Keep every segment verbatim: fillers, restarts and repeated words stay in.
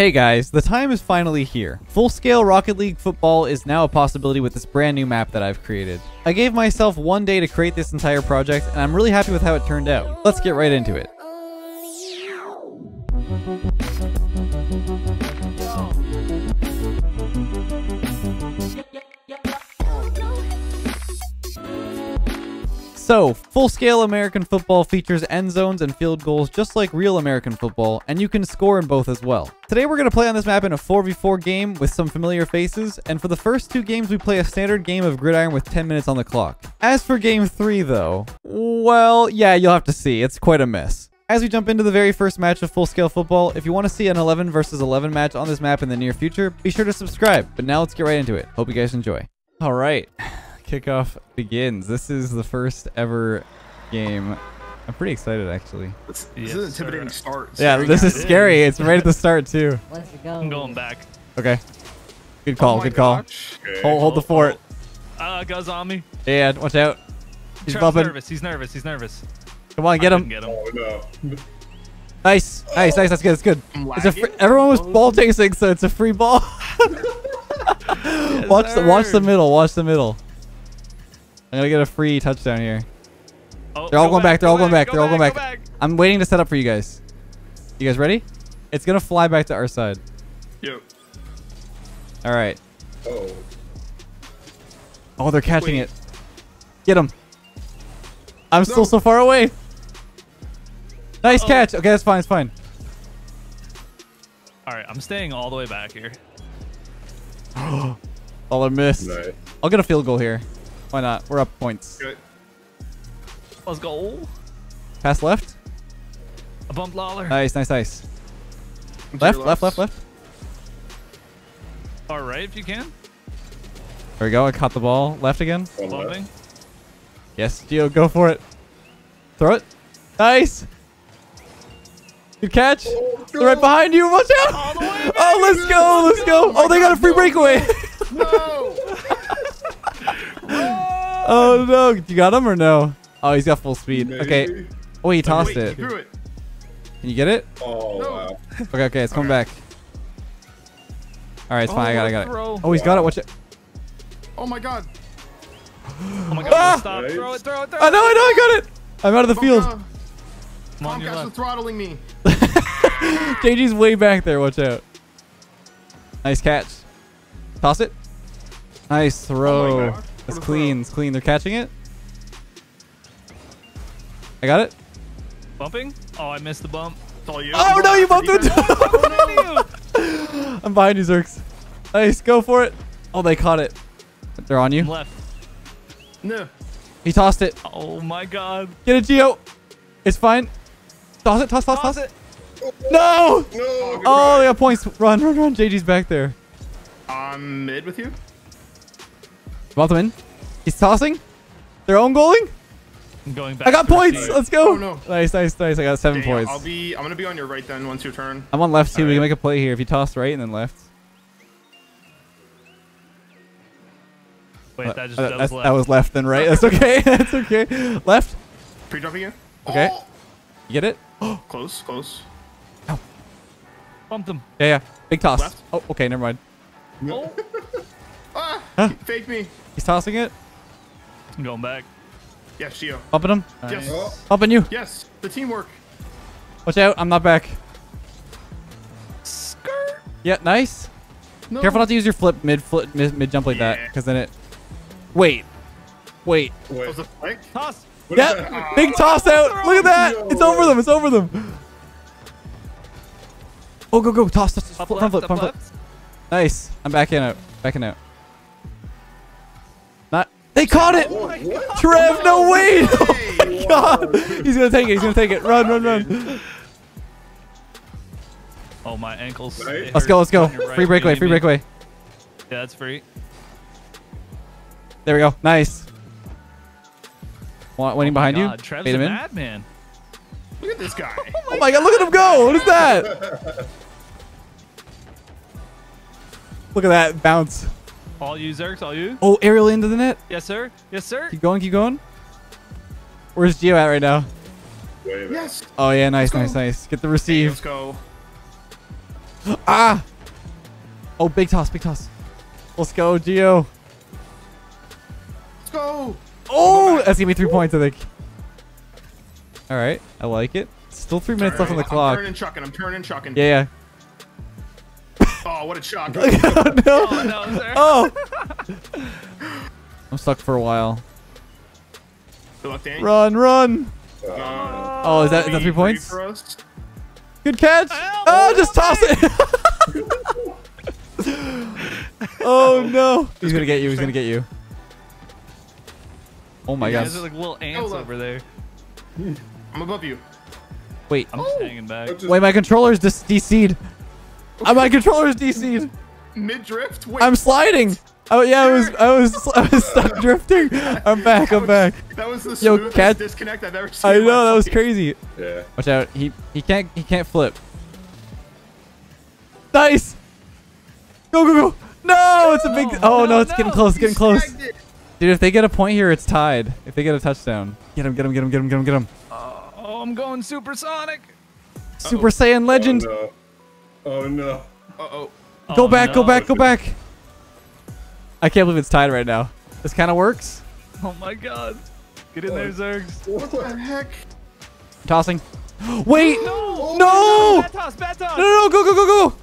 Hey guys, the time is finally here. Full-scale Rocket League football is now a possibility with this brand new map that I've created. I gave myself one day to create this entire project, and I'm really happy with how it turned out. Let's get right into it. So, full-scale American football features end zones and field goals just like real American football, and you can score in both as well. Today we're going to play on this map in a four v four game with some familiar faces, and for the first two games we play a standard game of gridiron with ten minutes on the clock. As for game three though, well, yeah, you'll have to see, it's quite a mess. As we jump into the very first match of full-scale football, if you want to see an eleven versus eleven match on this map in the near future, be sure to subscribe, but now let's get right into it. Hope you guys enjoy. Alright. Kickoff begins. This is the first ever game. I'm pretty excited, actually. This, this yes, is an intimidating sir. start. It's yeah, this is it scary. Is. It's right at the start, too. Let's go. I'm going back. Okay. Good call. Oh good call. Okay. Hold, hold the fort. Oh. Uh, Guz on me. Yeah, watch out. He's Trump's bumping. Nervous. He's nervous. He's nervous. Come on, get him. Get him. Oh, no. Nice. Nice, nice. That's good. That's good. It's a free, everyone was ball chasing, so it's a free ball. yes, watch sir. the watch the middle. Watch the middle. I'm gonna get a free touchdown here. Oh, they're all going back. back. They're all going back. back. They're all going back. Go back. I'm waiting to set up for you guys. You guys ready? It's gonna fly back to our side. Yep. All right. Oh. Oh, they're catching Wait. it. Get him. I'm no. still so far away. Nice Uh-oh. catch. Okay, that's fine. It's fine. All right, I'm staying all the way back here. Oh, I missed. Right. I'll get a field goal here. Why not? We're up points. Good. Let's go. Pass left. I bumped Lawler. Nice, nice, nice. Left, left, left, left. All right, if you can. There we go. I caught the ball. Left again. Bumping. Yes, Gio, go for it. Throw it. Nice. Good catch. Oh, they're right behind you. Watch out. All the way, oh, let's go. Let's go. go. Oh, they got a free breakaway. No. Oh no, you got him or no? Oh, he's got full speed. Maybe. Okay. Oh, he tossed oh, wait, it. He threw it. Can you get it? Oh, no. Wow. Okay, okay, it's coming right. back. All right, it's oh, fine. I got it, I got throw. it. Oh, he's wow. got it. Watch it. Oh my God. Oh my God, ah! stop. Right. Throw it, throw it, throw it. Oh no, I know, I got it. I'm out of the oh, field. No. Come on, guys, are throttling me. J G's way back there. Watch out. Nice catch. Toss it. Nice throw. Oh, it's clean. It's clean. They're catching it. I got it. Bumping? Oh, I missed the bump. It's all you. Oh, oh no, you bumped it. I'm behind you, Zerx. Nice. Go for it. Oh, they caught it. They're on you. I'm left. No. He tossed it. Oh, my God. Get it, Gio. It's fine. Toss it. Toss, toss, toss, toss it. No. no oh, run. They got points. Run, run, run. J G's back there. I'm mid with you. Bump him in. He's tossing. They're own goaling. I'm going back. I got points. Team. Let's go. Oh, no. Nice, nice, nice. I got seven Damn, points. I'll be. I'm gonna be on your right then once your turn. I'm on left too. All we right. can make a play here if you toss right and then left. Wait, that just uh, that was left. That was left then right. That's okay. That's okay. Left. Pre jump again. Okay. Oh. You get it? Close, close. Oh. Bumped them. Yeah, yeah. Big toss. Left. Oh, okay. Never mind. Oh. ah, huh? Fake me. He's tossing it. I'm going back. Yes, Gio. Bumping him. Yes. Nice. Bumping you. Yes. The teamwork. Watch out. I'm not back. Skirt. Yeah, nice. No. Careful not to use your flip mid flip mid, mid jump like yeah. that, because then it. Wait. Wait. Wait. Was it flick? Toss. What yep. Ah. Big toss out. Oh, look at that. No. It's over them. It's over them. Oh, go, go. Toss. toss. Up flip, left, flip, up flip. Left. Nice. I'm backing out. Backing out. They caught it! Oh Trev, no, no way! way. Oh my God! He's gonna take it, he's gonna take it. Run, run, run. Oh, my ankles. Right? Let's go, let's go. Right free breakaway, free breakaway. Yeah, that's free. There we go. Nice. Waiting oh behind God. you. Trev's Made him a in. madman. Look at this guy. Oh my God, look at him go! What is that? Look at that bounce. All you, Zerx, all you. Oh, aerial into the net. Yes, sir. Yes, sir. Keep going, keep going. Where's Gio at right now? Yes. Oh, yeah, nice, nice, nice. Get the receive. Hey, let's go. Ah! Oh, big toss, big toss. Let's go, Gio. Let's go. Oh, that's gonna be three Ooh. points, I think. All right, I like it. Still three minutes right. left on the clock. I'm turning, chucking. I'm turning, chucking. Yeah, yeah. Oh, what a chuck! Oh, no. Oh, no, oh. I'm stuck for a while. Good luck, Danny. Run, run. Uh, oh, is that, is that three points? Good catch. Oh, oh just toss me. it. Oh no! He's gonna get you. He's gonna get you. Oh my gosh! There's like little ants over there. I'm above you. Wait. I'm just hanging back. Wait, my controller's just D C'd. Okay. My controller's D C'd. Mid drift. Wait. I'm sliding. Oh yeah, I was, I was, I was stuck drifting. I'm back. I'm back. That was the smoothest disconnect I've ever seen. I know that was crazy. Yeah. Watch out. He he can't he can't flip. Nice. Go go go! No, it's a big. Oh no, no it's no. getting close. It's getting close. Dude, if they get a point here, it's tied. If they get a touchdown, get him, get him, get him, get him, get him, get him. Uh, oh, I'm going supersonic. Super uh -oh. Saiyan Legend. Oh no. Oh no. Uh oh. Go oh, back, no. go back, go back. I can't believe it's tied right now. This kind of works. Oh my god. Get in oh. there, Zergs. What the heck? Tossing. Wait. No. No. no. Bad toss, bad toss. No, no, no. Go, go, go, go.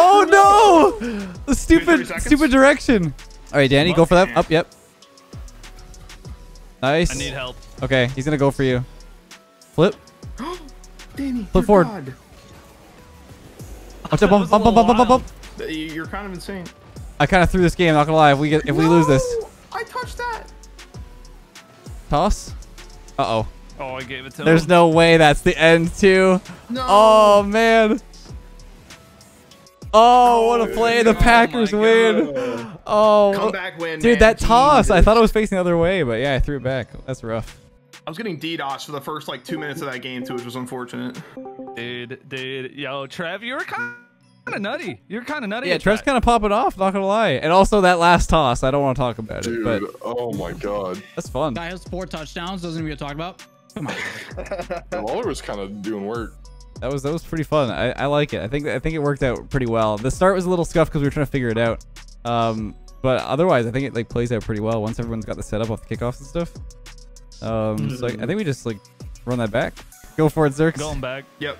Oh no! The stupid, stupid direction. All right, Danny, go for that. Up, yep. Nice. I need help. Okay, he's gonna go for you. Flip. Danny, flip forward. God. Watch out! Bump, bump, bump, bump, bump, bump, bump. You're kind of insane. I kind of threw this game. Not gonna lie. If we get, if no, we lose this. I touched that. Toss. Uh oh. Oh, I gave it to him. There's no way that's the end too. No. Oh man. Oh, what a play. The Packers oh win. Oh, comeback win, dude, man. that toss. Jesus. I thought I was facing the other way, but yeah, I threw it back. That's rough. I was getting DDoS for the first like two minutes of that game, too, which was unfortunate. Dude, dude. Yo, Trev, you were kind of nutty. You were kind of nutty. Yeah, Trev's kind of popping off, not going to lie. And also that last toss. I don't want to talk about dude, it. But oh, my God. That's fun. Guy has four touchdowns. Doesn't even get talked about. Come on. Lawler was kind of doing work. That was that was pretty fun. I, I like it. I think I think it worked out pretty well. The start was a little scuffed because we were trying to figure it out, um, but otherwise I think it like plays out pretty well once everyone's got the setup off the kickoffs and stuff. Um, mm. So I, I think we just like run that back. Go for it, Zerx. Going back. Yep.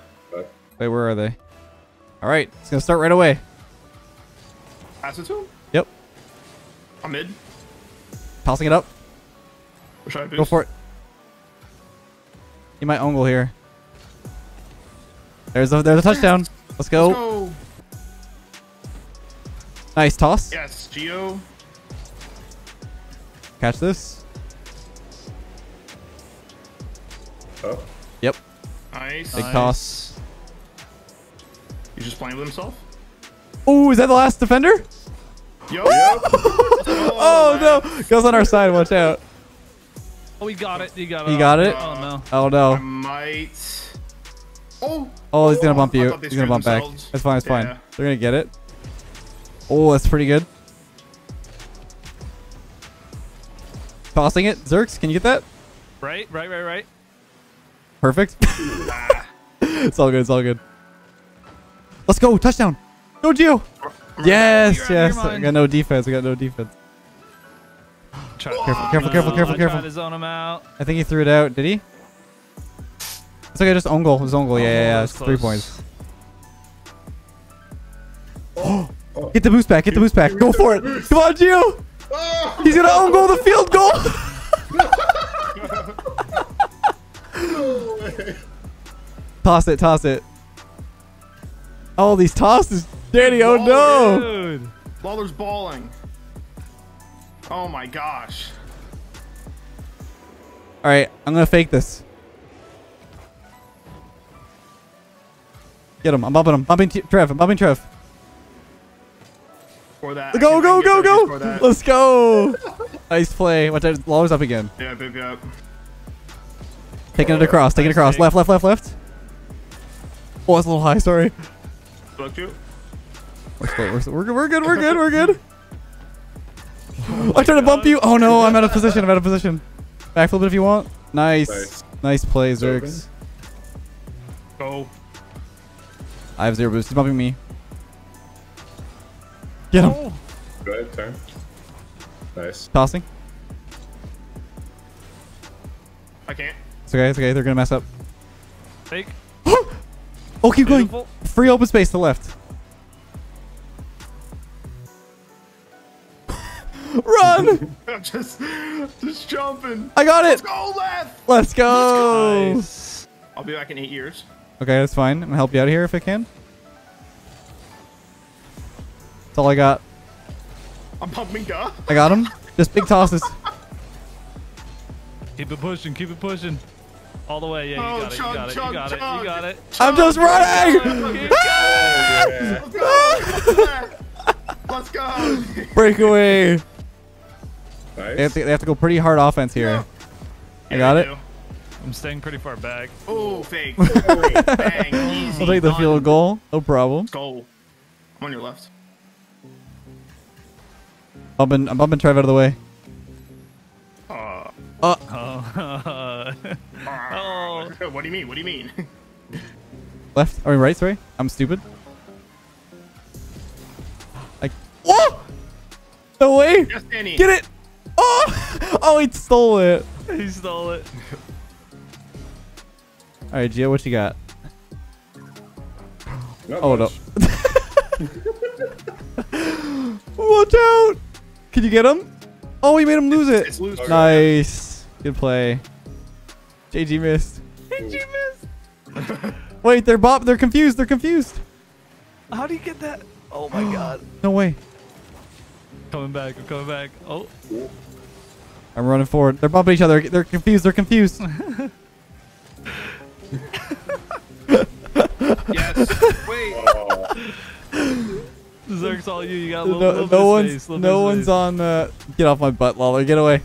Wait, where are they? All right, it's gonna start right away. Pass it to him. Yep. I'm mid. Tossing it up. Wish I Go for it. You might ungle here. There's a, there's a touchdown. Let's go. Let's go. Nice toss. Yes, Geo. Catch this. Oh. Yep. Nice. Big nice. toss. He's just playing with himself. Oh, is that the last defender? Yo. Yo. oh, oh no. Goes on our side. Watch out. Oh, he got it. He got it. He got it. Oh, no. Oh, no. I might... Oh, oh, he's gonna bump you. He's gonna bump back. That's fine. That's fine. Yeah. They're gonna get it. Oh, that's pretty good. Tossing it, Zerx. Can you get that? Right, right, right, right. Perfect. It's all good. It's all good. Let's go. Touchdown. Go, Gio. Yes, yes. We got no defense. We got no defense. Careful, careful, careful, careful, careful. I think he threw it out. Did he? It's okay, just own goal. Just own goal. Yeah, yeah, yeah. That's three points. Oh, get the boost back. Get the boost back. Go for it. Come on, Gio. He's going to own goal the field goal. Toss it. Toss it. Oh, these tosses. Danny, oh no. Lawler's balling. Oh my gosh. All right, I'm going to fake this. Get him. I'm bumping him. Bumping Trev. I'm bumping Trev. For that. Go, go, go, go. Let's go. Nice play. Watch out. Lawler's up again. Yeah, big up. Taking it across. Taking it across. Left, left, left, left. Oh, that's a little high. Sorry. Let's go. We're good. We're good. We're good. We're good. I'm trying to bump you. Oh, no. I'm out of position. I'm out of position. Backflip it if you want. Nice. Nice play, Zerx. Go. I have zero boost. He's bumping me. Get him. Oh. Go ahead, turn. Nice. Tossing. I can't. It's okay, it's okay. They're going to mess up. Fake. Oh, keep Beautiful. going. Free open space to left. Run! I'm just, just jumping. I got it. Let's go left. Let's go. Let's go. I'll be back in eight years. Okay, that's fine. I'm going to help you out here if I can. That's all I got. I'm pumping guy. I got him. Just big tosses. Keep it pushing. Keep it pushing. All the way. Yeah, you, oh, got, chug, it, you chug, got it. Chug, you got it. You got it. I'm just running. Ah! Let's go. Breakaway. Nice. They have to, they have to go pretty hard offense here. Yeah. I got yeah, it. I I'm staying pretty far back. Oh, fake. Oh, bang. Easy. I'll take the field goal. No problem. Let's go. I'm on your left. Bumping, I'm bumping Trev out of the way. Uh, uh. Uh, oh. What do you mean? What do you mean? Left? Are we right? Sorry? I'm stupid. Like, oh! No way! Yes, Danny. Get it! Oh! Oh, he stole it. He stole it. All right, Gio, what you got? Not oh, much. No. Watch out! Did you get him? Oh, he made him lose it. It's, it's nice. Good play. J G missed. J G missed. Wait, they're bop. They're confused. They're confused. How do you get that? Oh my god. No way. Coming back. I'm coming back. Oh. I'm running forward. They're bumping each other. They're confused. They're confused. Yes. Wait. Oh. Zerg's all you. You got a little, no, little no one's space, little no one's space. on. Uh, get off my butt, Lawler. Get away.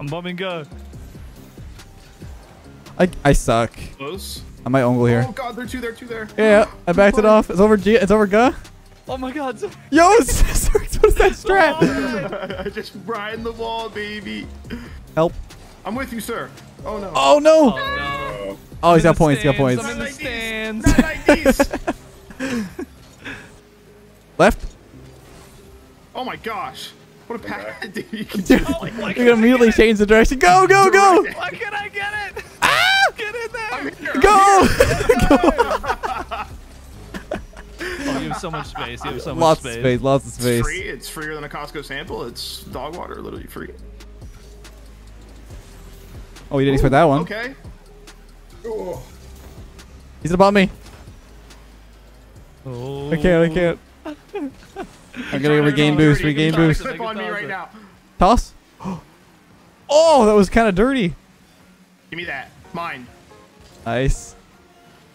I'm bumming go. I I suck. Close. I might ongle here. Oh god, they're two there, two there. Yeah, yeah. I backed it off. It's over. G. It's over. Go. Oh my god. Yo, Zerg's, what's that strat? I just riding the wall, baby. Help. I'm with you, sir. Oh no. Oh no. Oh, no. Oh, he's got points. He's got points. I'm in the stands. Left. Oh my gosh! What a pass! Dude, you can immediately change the direction. Go, go, go! Why can't I get it? Ah! Get in there! Go! Oh, you have so much space. You have so much space. Lots of space. Lots of space. It's free. It's freer than a Costco sample. It's dog water, literally free. Oh, you didn't expect that one. Okay. Oh. He's about me. Oh. I can't, I can't. I'm gonna regain boost, regain boost. Slip on me right now. Toss? Oh, that was kind of dirty. Give me that. Mine. Nice.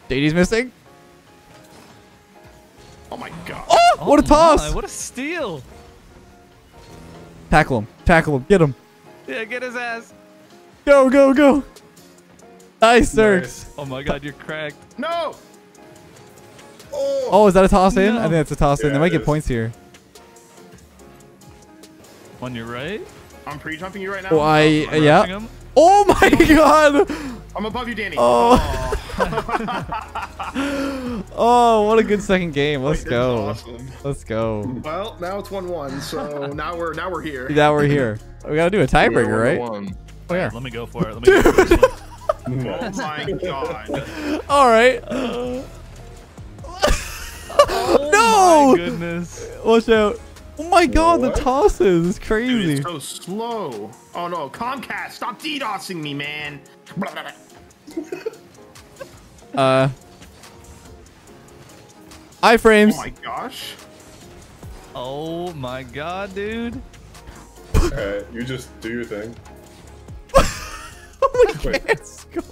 J D's missing. Oh my god. Oh, what a toss. My, what a steal. Tackle him. Tackle him. Get him. Yeah, get his ass. Go, go, go. Nice, Zerx. Nice. Oh my god, you're cracked. No! Oh, oh is that a toss in? No. I think that's a toss yeah, in. They might get is. points here. On your right? I'm pre-jumping you right now. Oh, I, I'm yeah. Oh my god! I'm above you, Danny. Oh. Oh, what a good second game. Let's Wait, go. Awesome. Let's go. Well, now it's one one, so now we're now we're here. Now we're here. We gotta do a tiebreaker, right? One. Oh yeah. Let me go for it. Let me Dude. go for it. Oh my god. Alright. Uh, oh no! My goodness. Watch out. Oh my god, what? The tosses is crazy. Dude, it's so slow. Oh no, Comcast, stop DDoSing me, man. uh. Iframes. Oh my gosh. Oh my god, dude. Alright, you just do your thing. We can't score.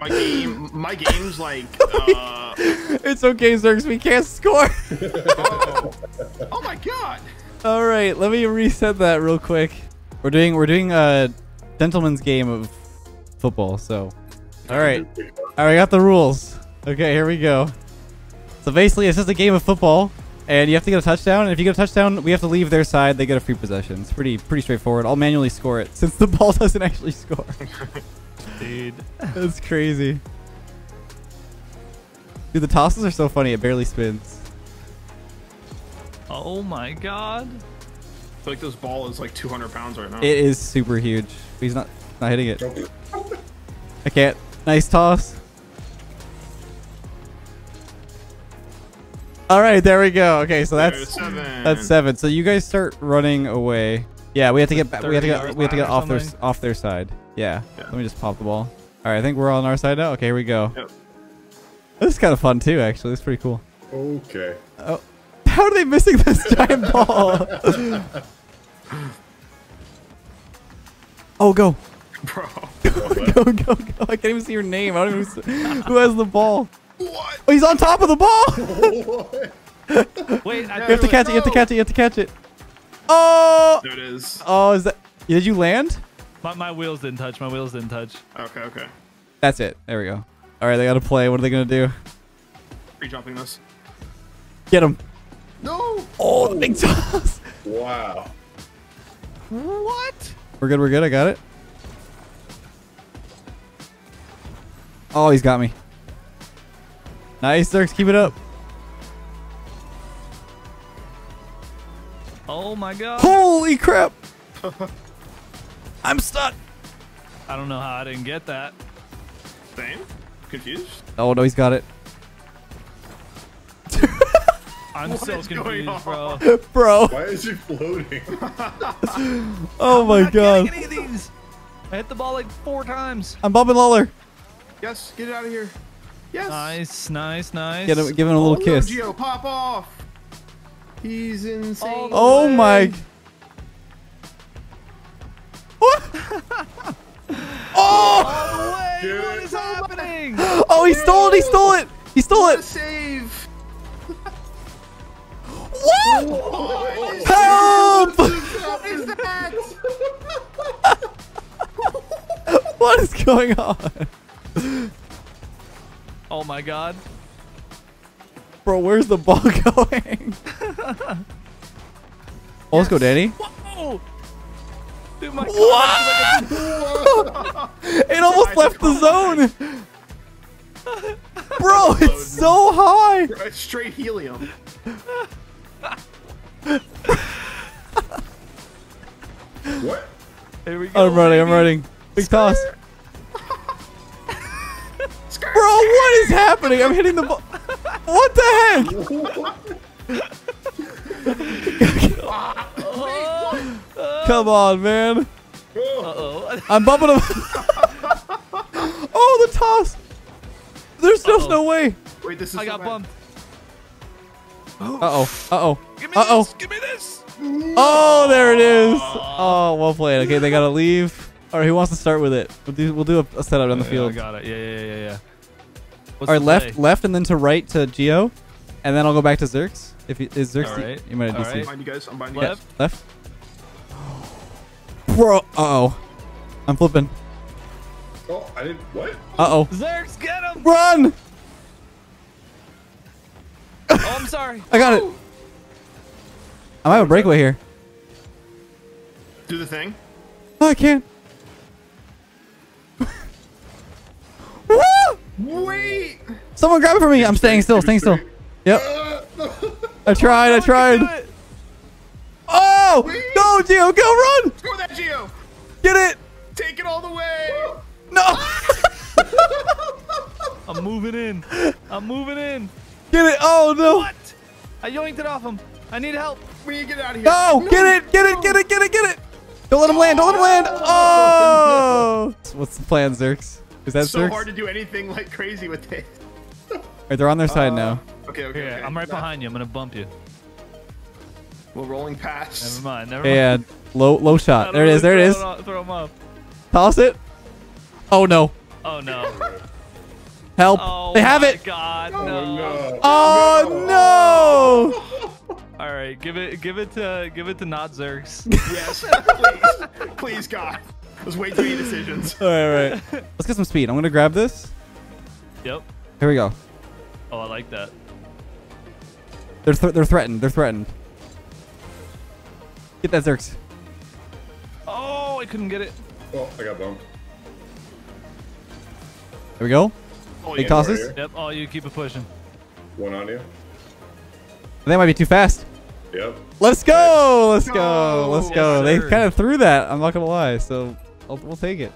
My game, my game's like. Uh... It's okay, Zerx. We can't score. Oh. Oh my god! All right, let me reset that real quick. We're doing, we're doing a gentleman's game of football. So, all right, all right, I got the rules. Okay, here we go. So basically, it's just a game of football, and you have to get a touchdown, and if you get a touchdown, we have to leave their side, they get a free possession. It's pretty pretty straightforward. I'll manually score it, since the ball doesn't actually score. Dude. That's crazy. Dude, the tosses are so funny. It barely spins. Oh my god. I feel like this ball is like two hundred pounds right now. It is super huge. He's not not hitting it. I can't. Nice toss. All right, there we go. Okay, so that's seven. That's seven. So you guys start running away. Yeah, we have to get back. We have to get. We have to get off their off their side. Yeah. yeah. Let me just pop the ball. All right, I think we're on our side now. Okay, here we go. Yep. This is kind of fun too, actually. This is pretty cool. Okay. Oh. How are they missing this giant ball? Oh, go. Bro. go, go, go, go. I can't even see your name. I don't even see who has the ball. What? Oh, he's on top of the ball. Wait, I you have to catch know. it. You have to catch it. You have to catch it. Oh. There it is. Oh, is that? Did you land? My, my wheels didn't touch. My wheels didn't touch. Okay, okay. That's it. There we go. All right, they got to play. What are they going to do? Pre-jumping this. Get him. No! Oh, the big toss! Wow. What? We're good, we're good, I got it. Oh, he's got me. Nice, Zurx, keep it up. Oh my god. Holy crap! I'm stuck! I don't know how I didn't get that. Same? Confused? Oh no, he's got it. I'm what so confused, bro. Bro. Why is he floating? Oh my I'm not god. Any of these. I hit the ball like four times. I'm bumping Lawler. Yes, get it out of here. Yes. Nice, nice, nice. Get him, give him a little oh, kiss. No, Geo, pop off. He's insane. Oh way. my. What? oh. oh way. What is happening? Oh, he Dude. stole it. He stole it. He stole it. Save. What? What? Help! What is that? What is going on? Oh my god. Bro, where's the ball going? Oh, yes. Let's go, Danny. Whoa! Dude, my what? Like it almost left the zone. Bro, it's so high. It's straight helium. What? Here we go, I'm running, baby. I'm running. Big Scar. toss. Scar. Bro, what is happening? I'm hitting the ball. What the heck? Come on, man. Uh oh. I'm bumping him. Oh, the toss. There's just uh -oh. no way. Wait, this is I got bad. bumped. Uh oh! Uh oh! Give me uh oh! This, give me this! Oh, there it is! Oh, well played. Okay, they gotta leave. All right, who wants to start with it? We'll do, we'll do a, a setup on the yeah, field. I got it. Yeah, yeah, yeah, yeah. What's All right, left, play? left, and then to right to Geo, and then I'll go back to Zurx. If he, is Zurx, All right. you, you might have right. I'm you guys. I'm buying you guys. Left, left. Bro, uh oh! I'm flipping. Oh, I didn't. What? Uh oh! Zurx, get him! Run! Oh, I'm sorry. I got it. I might have a breakaway here. Do the thing. Oh, I can't. Wait. Someone grab it for me. I'm staying still. Staying still. Yep. I tried. I tried. Oh, no, Geo. Go run. Score that, Geo. Get it. Take it all the way. No. I'm moving in. I'm moving in. Get it! Oh no! What? I yoinked it off him. I need help. We need to get out of here. No, no! Get it! Get it! Get it! Get it! Get it! Don't let him land! Don't let him land! Oh! What's the plan, Zurx? Is that Zurx? It's so hard to do anything like crazy with this. Alright, they're on their side uh, now. Okay, okay, yeah, okay. I'm right behind you. I'm gonna bump you. We're rolling past. Never mind. Never mind. Yeah, low, low shot. There it is. There it is. Throw him up. Toss it. Oh no. Oh no. Help! Oh, they have it. God, no. Oh no! Oh, no. no. All right, give it, give it to, give it to not Zurx. Yes, please, please, God. There's way too many decisions. All right, all right. Let's get some speed. I'm gonna grab this. Yep. Here we go. Oh, I like that. They're th they're threatened. They're threatened. Get that Zurx. Oh, I couldn't get it. Oh, I got bumped. There we go. Big tosses. Yep. Oh, you keep it pushing. One on you. That might be too fast. Yep. Let's go. Let's go. go. Let's go. Yes, they kind of threw that. I'm not going to lie. So I'll, we'll take it.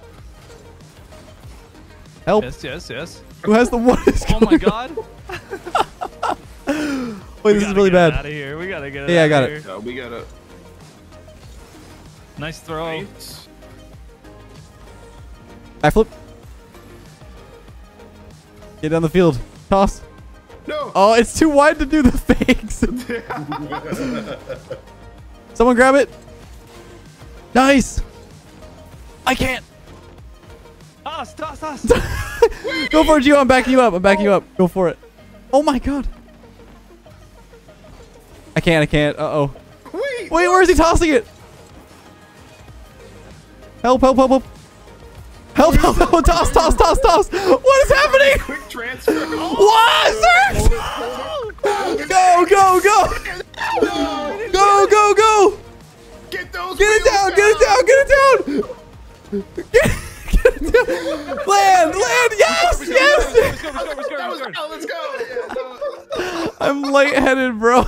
Help. Yes, yes, yes. Who has the one? Oh, my God. Wait, this is really bad. Out of here. We got to get it. Yeah, I got it. No, we got it. Nice throw. Nice. I flip. Get down the field. Toss. No. Oh, it's too wide to do the fakes. Someone grab it. Nice. I can't. Toss, toss, toss. Go for it, Gio. I'm backing you up. I'm backing you up. Go for it. Oh, my God. I can't. I can't. Uh-oh. Wait, where is he tossing it? Help, help, help, help. Help, help, help. Toss, toss, toss, toss. What is happening? Quick transfer. What, sir? Go, go, go. Go, go, go. Get those. Get it down. Get it down. Get it down. Land, land, yes, yes. Let's go. I'm lightheaded, bro.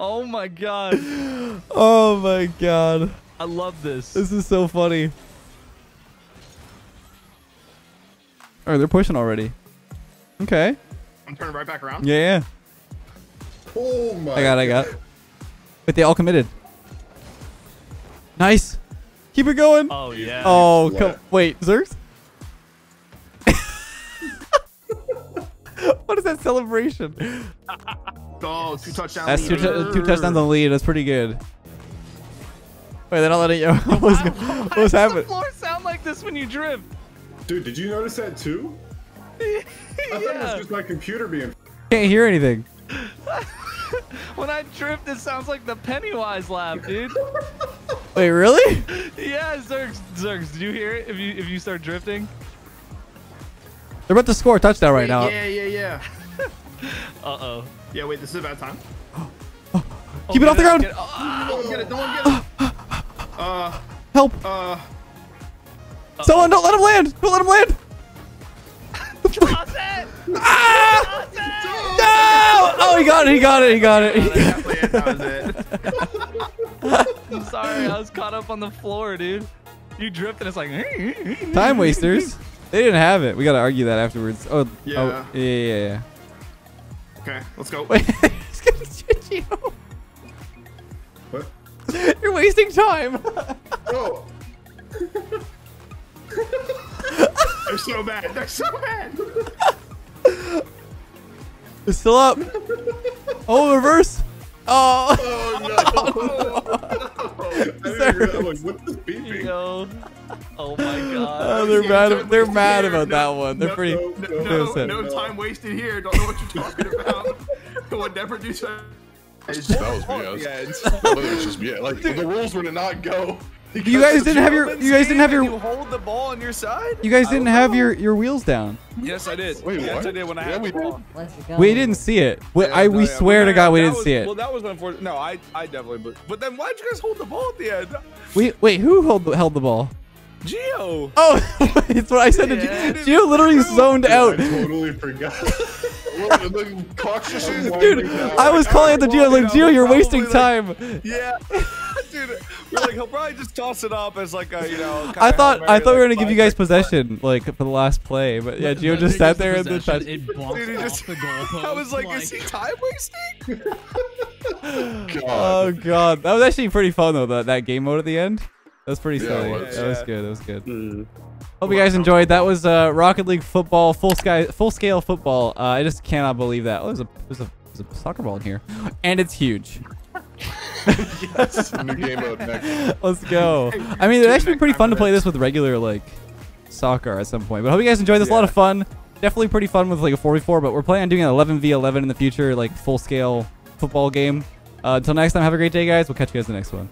Oh my God. Oh my God. I love this. This is so funny. Oh, they're pushing already. Okay. I'm turning right back around. Yeah, yeah. Oh my. I got, I got. But they all committed. Nice. Keep it going. Oh, yeah. Oh, come, wait. Zerx? What is that celebration? Oh, two touchdowns. That's two, two touchdowns on the lead. That's pretty good. Wait, they're not letting you. What was, why, why what was happening? Does the floor sound like this when you drift? Dude, did you notice that too? Yeah. I thought it was just my computer being. Can't hear anything. When I drift, it sounds like the Pennywise laugh, dude. Wait, really? Yeah, Zerx. Zerx, did you hear it? If you if you start drifting, they're about to score a touchdown right wait, now. Yeah, yeah, yeah. uh oh. Yeah, wait. This is about time. Oh, oh. Keep oh, it off the ground. Don't oh. get it. Don't get it. Uh, help. Uh. Someone, don't let him land. Don't let him land. Toss it. Ah! Toss it. No! Oh, he got it. He got it. He got it. He got it. That was it. I'm sorry. I was caught up on the floor, dude. You drift and it's like. Time wasters. They didn't have it. We got to argue that afterwards. Oh, yeah. Oh, yeah, yeah, yeah. Okay, let's go. Wait. It's gonna switch you. What? You're wasting time. Oh. They're so bad. They're so bad. It's still up. Oh, reverse. Oh. Oh no. Oh, no. No. I mean, I'm like, what's this beeping? Yo. Oh my God. Oh, they're yeah, mad. They're mad about no, that one. They're no, pretty. No, no, no, no time wasted here. Don't know what you're talking about. I would never do so. That was B S. Yeah, it's, it's just yeah. Like the rules were to not go. You guys didn't have your. You guys didn't have your. You hold the ball on your side. You guys didn't have your your wheels down. Yes, I did. Wait, yes, what? I did when I yeah, had we the ball. Did. We didn't see it. We, yeah, I we no, yeah, swear to God, we didn't was, see it. Well, that was unfortunate. No, I I definitely. But, but then why'd you guys hold the ball at the end? We wait. Who held held the ball? Gio. Oh, it's what I said yeah, to Gio. Gio literally true. zoned out. I totally forgot. Dude, I was calling out the Gio like, Gio, you're wasting time. Yeah. Dude, we're like, he'll probably just toss it up as like a, you know. I thought I thought we were gonna give you guys possession like for the last play, but yeah, Gio just sat there and then it bounces off the goalpost. I was like, is he time wasting? Oh God, that was actually pretty fun though. That that game mode at the end. That was pretty silly. Yeah, that yeah. was good. That was good. Mm. Hope you guys enjoyed. That was uh, Rocket League football, full sky, full scale football. Uh, I just cannot believe that. Oh, there's a there's a there's a soccer ball in here, and it's huge. Yes. New game mode next. Let's go. I mean, it'd actually be pretty fun to play this with regular like soccer at some point. But hope you guys enjoyed this. Yeah. A lot of fun. Definitely pretty fun with like a four v four. But we're planning on doing an eleven v eleven in the future, like full scale football game. Uh, until next time, have a great day, guys. We'll catch you guys in the next one.